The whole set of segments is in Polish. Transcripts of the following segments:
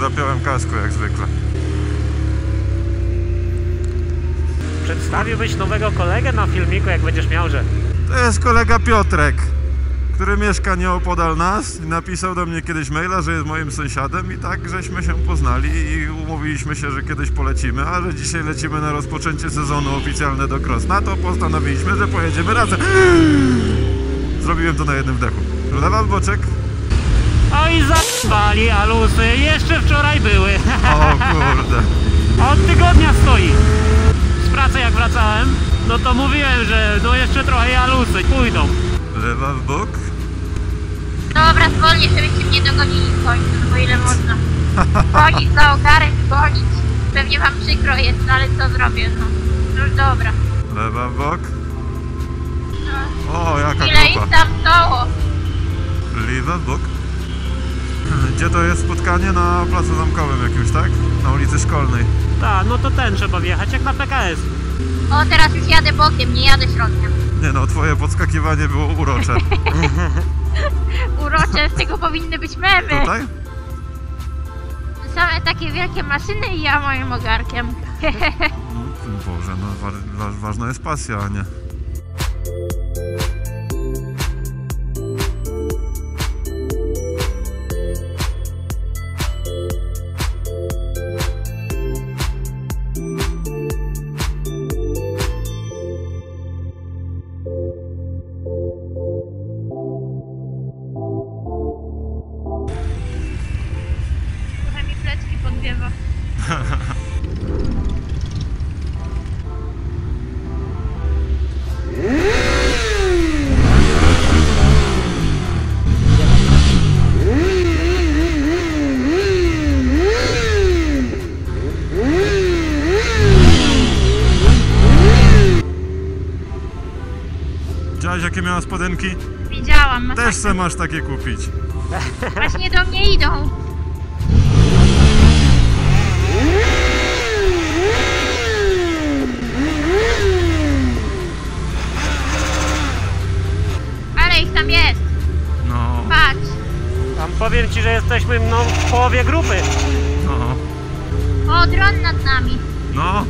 Zapiąłem kasku jak zwykle. Przedstawiłbyś nowego kolegę na filmiku, jak będziesz miał, że... To jest kolega Piotrek, który mieszka nieopodal nas i napisał do mnie kiedyś maila, że jest moim sąsiadem i tak żeśmy się poznali i umówiliśmy się, że kiedyś polecimy, a że dzisiaj lecimy na rozpoczęcie sezonu oficjalne do Krosna, to postanowiliśmy, że pojedziemy razem. Zrobiłem to na jednym wdechu. Lewa w boczek. Oj, zajęcali Alusy, jeszcze wczoraj były. O kurde. Od tygodnia stoi. Z pracy jak wracałem, no to mówiłem, że no jeszcze trochę Alusy pójdą. Lewa w bok? Dobra, zwolnię, żebyście mnie dogonili w końcu, bo ile można. Gonić za Ogary, gonić. Pewnie wam przykro jest, no ale co zrobię, no. Już dobra. Lewa w bok? No. O, jaka ile grupa. Ich tam stało. Lewa w bok? Gdzie to jest spotkanie? Na placu Zamkowym jakimś, tak? Na ulicy Szkolnej. Tak, no to ten trzeba wjechać, jak na PKS. O, teraz już jadę bokiem, nie jadę środkiem. Nie no, twoje podskakiwanie było urocze. Urocze, z tego powinny być memy. Tutaj? Same takie wielkie maszyny i ja moim ogarkiem. Boże, no ważna jest pasja, a nie... Widziałaś, jakie miała spodenki? Widziałam. Masakra. Też se masz takie kupić. Właśnie do mnie idą. Ale ich tam jest. No. Patrz. Tam powiem ci, że jesteśmy w połowie grupy. No. O, dron nad nami. No.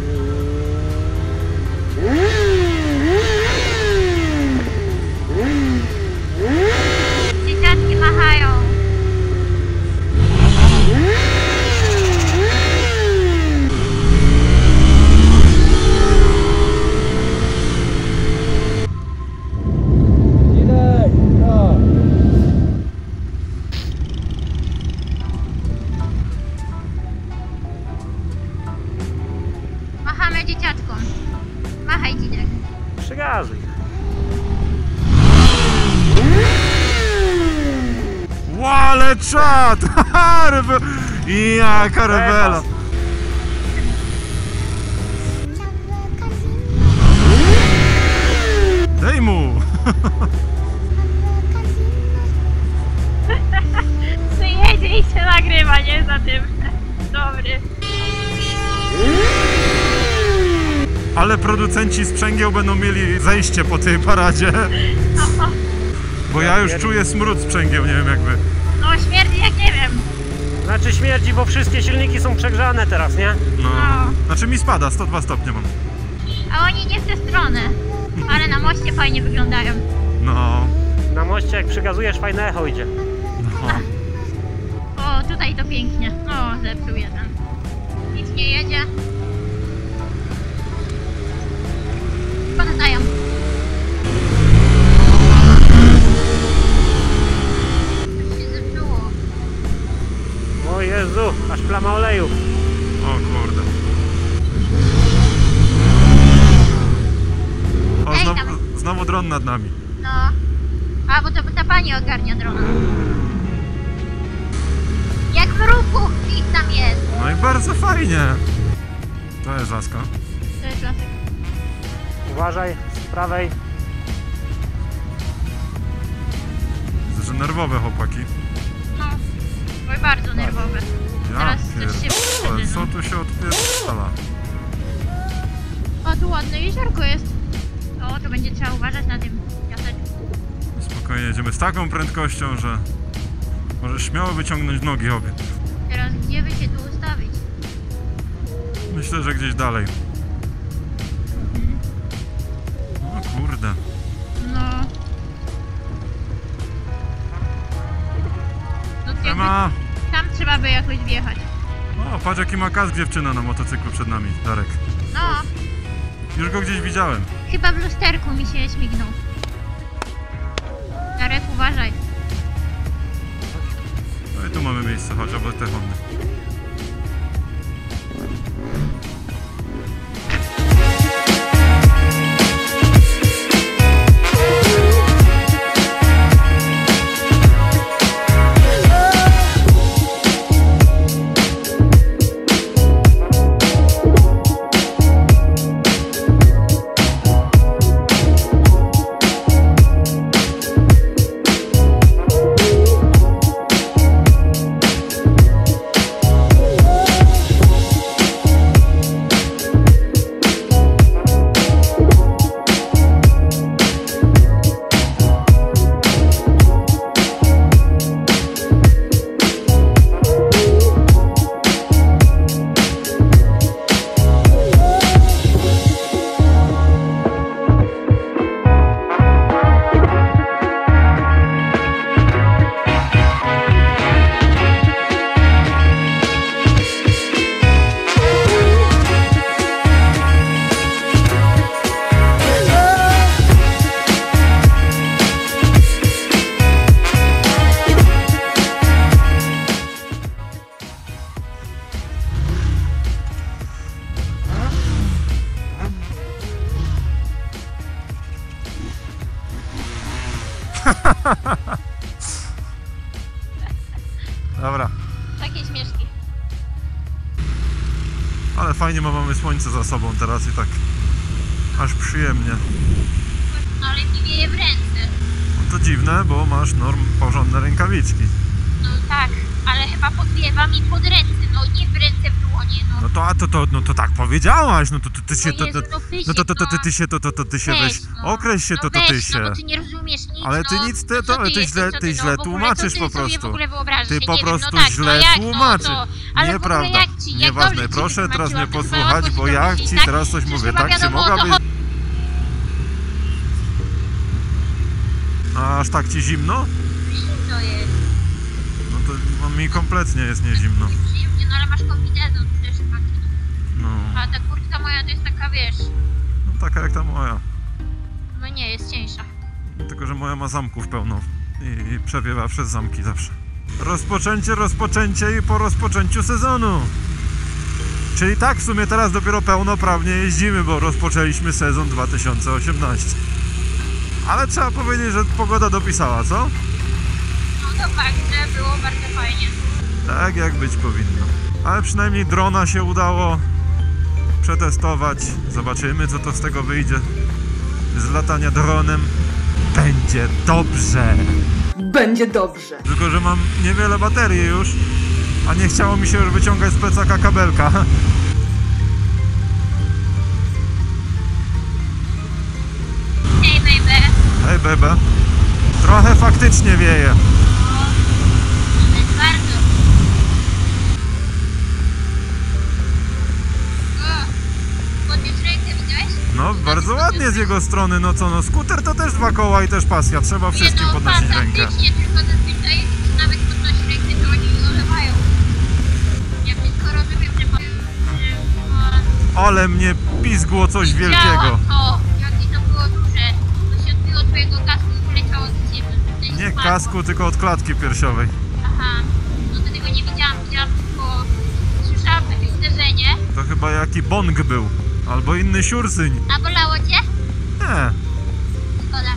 Dzieciaki machają. Machamy dzieciaczkom. Machaj, Dzidek. Przygazuj. Ale czad! Jaka rewela! Daj mu! Przyjedzie i się nagrywa, nie za tym. Dobry. Ale producenci sprzęgieł będą mieli zejście po tej paradzie. Bo ja już czuję smród sprzęgieł, nie wiem jakby. No śmierdzi jak nie wiem. Znaczy śmierdzi, bo wszystkie silniki są przegrzane teraz, nie? No. Znaczy mi spada, 102 stopnie mam. A oni nie w tę stronę. Ale na moście fajnie wyglądają. No. Na moście jak przygazujesz fajne echo idzie. No. O, tutaj to pięknie. O, zepsuł jeden. Nic nie jedzie. Poddają. O Jezu, aż plama oleju. O kurde. O, znowu dron nad nami. No, A, bo to ta pani ogarnia drogę. Jak w ruchu ich tam jest. No i bardzo fajnie. To jest laska. To jest laska. Uważaj, z prawej. Widzę, że nerwowe chłopaki. No, oj bardzo nerwowe. Ja teraz coś się wydarzy. Co tu się odpierdala? O, tu ładne jeziorko jest. O, to będzie trzeba uważać na tym piaseczku. Spokojnie, jedziemy z taką prędkością, że możesz śmiało wyciągnąć nogi obie. Teraz gdzie by się tu ustawić? Myślę, że gdzieś dalej. O kurde. No. Ema. Tam trzeba by jakoś wjechać. O, patrz jaki ma kas dziewczyna na motocyklu przed nami, Darek. No. Już go gdzieś widziałem. Chyba w lusterku mi się śmignął. Darek, uważaj. No i tu mamy miejsce, chodź, albo te Hondy. Dobra. Takie śmieszki. Ale fajnie, bo mamy słońce za sobą teraz i tak aż przyjemnie. Ale mi wieje w ręce. No to dziwne, bo masz porządne rękawiczki. No tak, ale chyba podwiewa mi pod ręce, no nie w ręce w dłonie. No, no to tak powiedziałaś, no to ty się weź, określ się, no to weź, ty się. No bo ty nie rozumiesz nic, ale ty nic, ty źle tłumaczysz po prostu. Ty po prostu źle tłumaczysz. Nieprawda. Nieważne, proszę teraz mnie posłuchać, bo ja ci teraz coś mówię, tak się mogłabyś. Aż tak ci zimno? Zimno jest. No to mi kompletnie jest nie zimno. No ale masz kombinezon też taki. No. A ta kurtka moja to jest taka, wiesz... No taka jak ta moja. No nie, jest cieńsza. Tylko, że moja ma zamków pełno i przewiewa przez zamki zawsze. Rozpoczęcie i po rozpoczęciu sezonu. Czyli tak w sumie teraz dopiero pełnoprawnie jeździmy, bo rozpoczęliśmy sezon 2018. Ale trzeba powiedzieć, że pogoda dopisała, co? No to fakt, że było bardzo fajnie. Tak jak być powinno. Ale przynajmniej drona się udało przetestować. Zobaczymy, co to z tego wyjdzie. Z latania dronem będzie dobrze. Będzie dobrze. Tylko, że mam niewiele baterii już, a nie chciało mi się już wyciągać z plecaka kabelka. Hej, baby. Hej, baby. Trochę faktycznie wieje. No, bardzo ładnie z jego strony, no co, no skuter to też dwa koła i też pasja, trzeba wszystkim podnosić rękę. Nie, no faktycznie, tylko zazwyczaj nawet podnosi rękę, to oni olewają. Ja wszystko rozumiem, że... Ale mnie pizgło coś wielkiego. To, jak i to było duże, to się odbiło od twojego kasku i poleciało z ciebie. Nie kasku, tylko od klatki piersiowej. Aha, no to tego nie widziałam, tylko słyszałam takie uderzenie. To chyba jaki bong był. Albo inny siursyń. A bolało cię? Nie. Szkoda.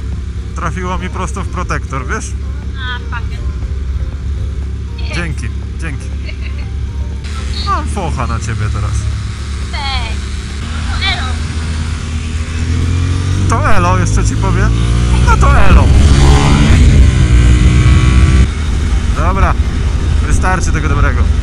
Trafiło mi prosto w protektor, wiesz? A, papier. Dzięki, dzięki. Mam focha na ciebie teraz. To elo, jeszcze ci powiem. No to elo. Dobra, wystarczy tego dobrego.